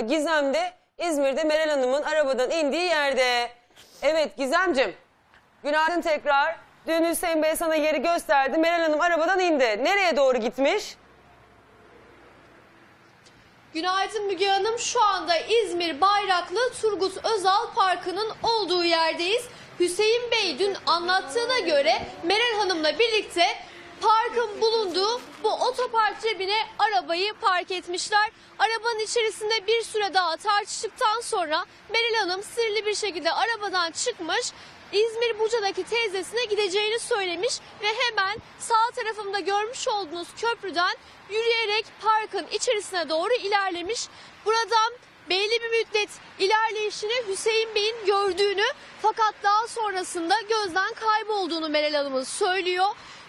Gizem de İzmir'de Meral Hanım'ın arabadan indiği yerde. Evet Gizemciğim, günaydın tekrar. Dün Hüseyin Bey sana yeri gösterdi. Meral Hanım arabadan indi. Nereye doğru gitmiş? Günaydın Müge Hanım. Şu anda İzmir Bayraklı Turgut Özal Parkı'nın olduğu yerdeyiz. Hüseyin Bey dün anlattığına göre Meral Hanım'la birlikte parkın bulunduğu bu otopark cebine arabayı park etmişler. Arabanın içerisinde bir süre daha tartıştıktan sonra Meral Hanım sinirli bir şekilde arabadan çıkmış, İzmir Burca'daki teyzesine gideceğini söylemiş ve hemen sağ tarafımda görmüş olduğunuz köprüden yürüyerek parkın içerisine doğru ilerlemiş. Buradan belli bir müddet ilerleyişini Hüseyin Bey'in gördüğünü fakat daha sonrasında gözden kaybolduğunu Meral Hanım'ın söylüyor.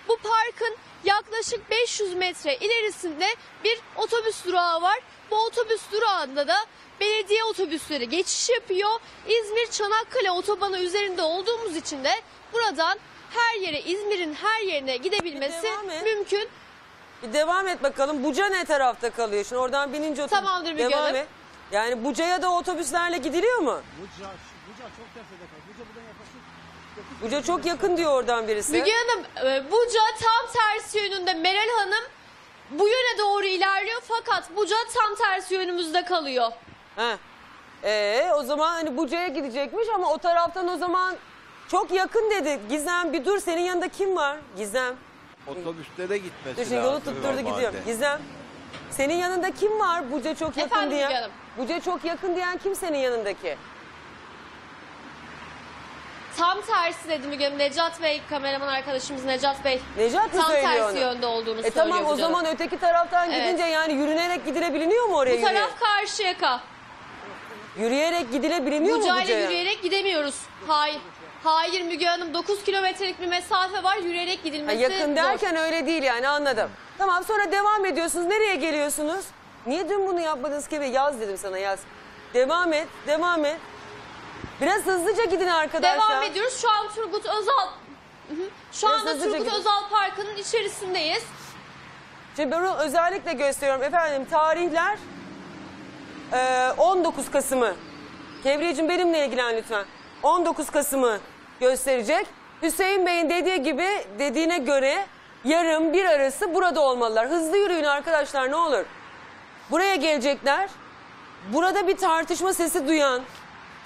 Bu parkın yaklaşık 500 metre ilerisinde bir otobüs durağı var. Bu otobüs durağında da belediye otobüsleri geçiş yapıyor. İzmir-Çanakkale otobanı üzerinde olduğumuz için de buradan her yere, İzmir'in her yerine gidebilmesi mümkün. Bir devam et bakalım. Buca ne tarafta kalıyor? Şimdi oradan binince otobüs. Tamamdır Müge Hanım. Yani Buca'ya da otobüslerle gidiliyor mu? Buca çok tepede kalıyor. Buca buradan yaklaşık. Buca çok yakın diyor oradan birisi. Müge Hanım, Buca tam tersi yönünde. Meral Hanım bu yöne doğru ilerliyor fakat Buca tam tersi yönümüzde kalıyor. He. O zaman hani Buca'ya gidecekmiş ama o taraftan o zaman çok yakın dedi. Gizem bir dur, senin yanında kim var? Gizem. Otobüste de gitmesi lazım. Yolu tutturdu gidiyor. Gizem, senin yanında kim var? Buca çok yakın diyen. Buca çok yakın diyen kim senin yanındaki? Tam tersi dedi Müge Hanım. Necat Bey, kameraman arkadaşımız Necat Bey. Necat mı söylüyor onu? Tam tersi yönde olduğunu söylüyor. Tamam, o zaman öteki taraftan gidince yani yürünerek gidilebiliniyor mu oraya? Bu taraf Karşıyaka. Yürüyerek gidilebiliniyor mu Buca'ya? Buca'yla yürüyerek gidemiyoruz. Hayır. Hayır Müge Hanım, 9 kilometrelik bir mesafe var, yürüyerek gidilmesi zor. Yakın derken öyle değil yani, anladım. Tamam, sonra devam ediyorsunuz. Nereye geliyorsunuz? Niye dün bunu yapmadınız ki? Yaz dedim sana, yaz. Devam et, devam et. Biraz hızlıca gidin arkadaşlar. Devam ediyoruz. Şu an Turgut Özal Şu anda Turgut Özal Parkı'nın içerisindeyiz. Şimdi ben onu özellikle gösteriyorum efendim. Tarihler 19 Kasım'ı. Kevriyeciğim benimle ilgilen lütfen. 19 Kasım'ı gösterecek. Hüseyin Bey'in dediğine göre yarım bir arası burada olmalılar. Hızlı yürüyün arkadaşlar, ne olur. Buraya gelecekler. Burada bir tartışma sesi duyan,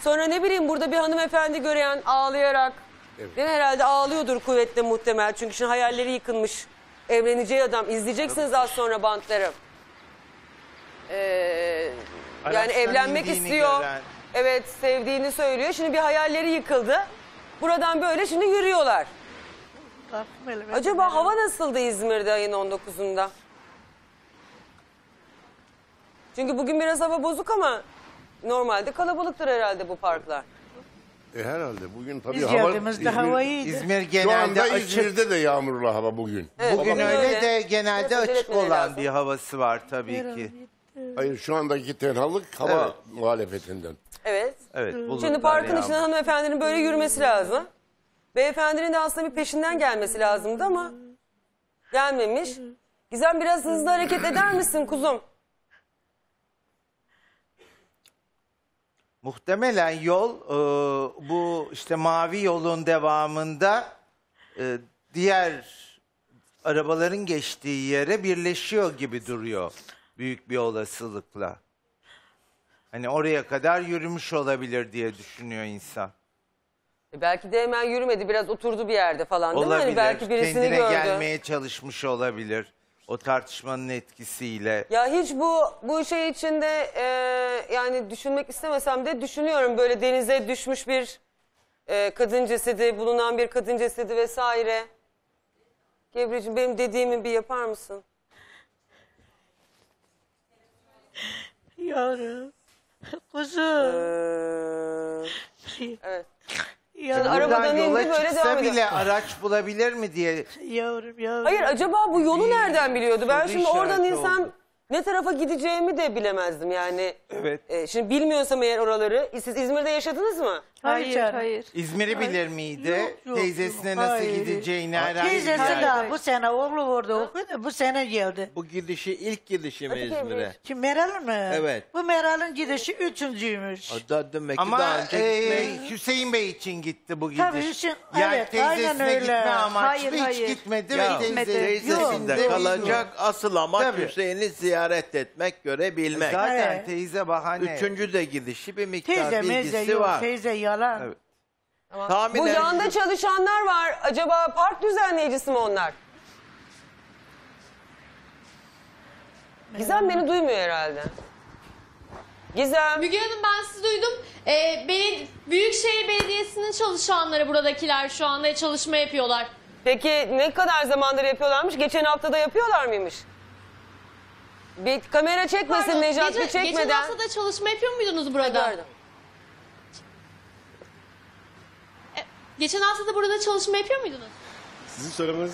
sonra ne bileyim burada bir hanımefendi gören ağlayarak, değil mi? Herhalde ağlıyordur, kuvvetle muhtemel. Çünkü şimdi hayalleri yıkılmış evleneceği adam. İzleyeceksiniz az sonra bantları. Yani evlenmek istiyor. Gören. Evet, sevdiğini söylüyor. Şimdi bir hayalleri yıkıldı. Buradan böyle şimdi yürüyorlar. Acaba hava nasıldı İzmir'de ayın 19'unda? Çünkü bugün biraz hava bozuk ama normalde kalabalıktır herhalde bu parklar. Herhalde bugün tabii İzmir genelde açık. İzmir'de de yağmurlu hava bugün. Evet, bugün öyle de genelde biraz açık olan lazım. Bir havası var tabii ki. Hayır, şu andaki tenhalık hava muhalefetinden. Evet. Şimdi parkın içinden hanımefendinin böyle yürümesi lazım. Beyefendinin de aslında bir peşinden gelmesi lazımdı ama gelmemiş. Gizem, biraz hızlı hareket eder misin kuzum? Muhtemelen yol bu işte mavi yolun devamında diğer arabaların geçtiği yere birleşiyor gibi duruyor büyük bir olasılıkla. Hani oraya kadar yürümüş olabilir diye düşünüyor insan. Belki de hemen yürümedi, biraz oturdu bir yerde falan değil mi? Hani belki birisini kendine gördü. Gelmeye çalışmış olabilir. O tartışmanın etkisiyle. Ya hiç bu şey içinde yani düşünmek istemesem de düşünüyorum, böyle denize düşmüş bir kadın cesedi, bulunan bir kadın cesedi vesaire. Gebreciğim, benim dediğimi bir yapar mısın? Yavrum. Kuzum. Evet. Şimdi arabadan indi, böyle devam ediyor. Araç bulabilir mi diye. Yavrum. Hayır, acaba bu yolu nereden biliyordu? Ben şimdi oradan insan Ne tarafa gideceğimi de bilemezdim yani. Evet. Şimdi bilmiyorsam eğer oraları, siz İzmir'de yaşadınız mı? Hayır, hayır. İzmir'i bilir miydi? Yok, teyzesine yok, nasıl hayır. gideceğini herhalde. Teyzesi de bu sene oğlu orada okudu, bu sene geldi. Bu gidişi ilk gidişi mi İzmir'e? Kim, Meral mı? Evet. Bu Meral'ın gidişi üçüncüymüş. Ama Hüseyin Bey için gitti bu gidiş. Tabii Hüseyin, yani evet, teyzesine gitme amaçlı hiç gitmedi ve teyzesinde kalacak, asıl amaç Hüseyin'i ziyaret etmek, görebilmek. Zaten teyze bahane. Üçüncü de gidişi bir miktar bilgisi var. Teyze yalan. Evet. Bu yanda çalışanlar var. Acaba park düzenleyicisi mi onlar? Gizem beni duymuyor herhalde. Gizem. Müge Hanım, ben sizi duydum. Büyükşehir Belediyesi'nin çalışanları buradakiler şu anda çalışma yapıyorlar. Peki ne kadar zamandır yapıyorlarmış? Geçen haftada yapıyorlar mıymış? Bir kamera çekmesin, Necat Bey çekmeden. Geçen haftada çalışma yapıyor muydunuz burada? Gördüm. Geçen hafta da burada çalışma yapıyor muydunuz? Sizin sorumuz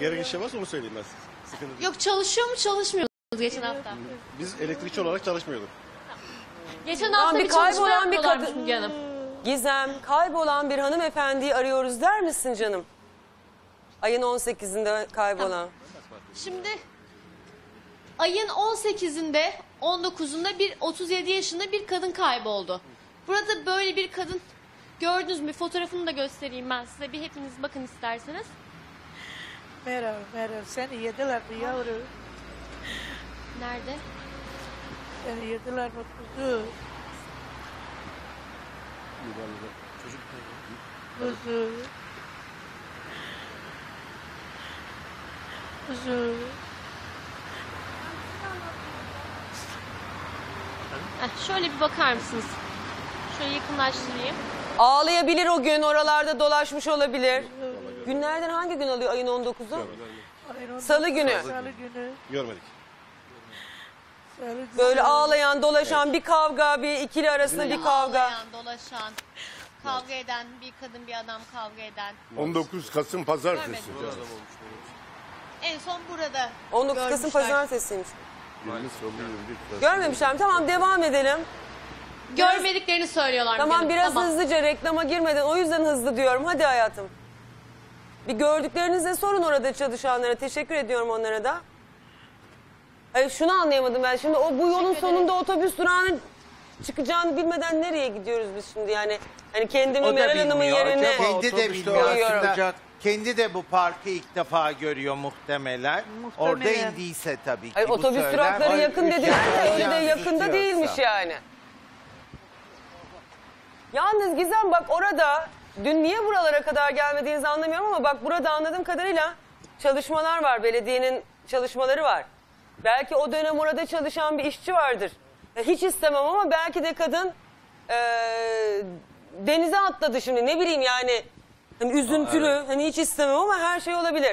gerek işe varsa onu söyleyeyim ben size. Yok, çalışıyor mu çalışmıyor musunuz geçen hafta? Biz elektrikçi olarak çalışmıyorduk. Geçen hafta bir çalışma yapıyorlarmış Müge Hanım. Gizem, kaybolan bir hanımefendiyi arıyoruz der misin canım? Ayın 18'inde kaybolan. Tamam. Şimdi ayın 18'inde, 19'unda bir 37 yaşında bir kadın kayboldu. Burada böyle bir kadın... Gördünüz mü? Fotoğrafını da göstereyim ben size. Bir hepiniz bakın isterseniz. Meral, Meral seni yediler mi yavru? Nerede? Seni yediler mi kuzu? Kuzu. Kuzu. Şöyle bir bakar mısınız? Şöyle yakınlaştırayım. Ağlayabilir o gün, oralarda dolaşmış olabilir. Günlerden hangi gün alıyor ayın 19'u? Salı günü. Salı günü. Görmedik. Böyle ağlayan, dolaşan, bir kavga, bir ikili arasında bir kavga. Ağlayan, dolaşan, kavga eden, bir kadın bir adam kavga eden. 19 Kasım Pazartesi. En son burada 19 Kasım Pazartesi'ymiş. Görmemişler. Tamam, devam edelim. Görmediklerini söylüyorlar. Tamam, biraz hızlıca, reklama girmeden, o yüzden hızlı diyorum. Hadi hayatım. Bir gördüklerinizle sorun orada çalışanlara. Teşekkür ediyorum onlara da. Ay, şunu anlayamadım ben. Şimdi o bu yolun sonunda otobüs durağının çıkacağını bilmeden nereye gidiyoruz biz şimdi? Yani hani kendimi Meral Hanım'ın yerine... Kendi de bilmiyor. Kendi de bu parkı ilk defa görüyor muhtemelen. Orada indiyse tabii ki. Ay, otobüs durakları yakın dediler de öyle de yakında değilmiş yani. Yalnız Gizem, bak orada dün niye buralara kadar gelmediğinizi anlamıyorum ama bak burada anladığım kadarıyla çalışmalar var, belediyenin çalışmaları var. Belki o dönem orada çalışan bir işçi vardır. Hiç istemem ama belki de kadın denize atladı şimdi, ne bileyim yani, hani üzüntülü, hani hiç istemem ama her şey olabilir.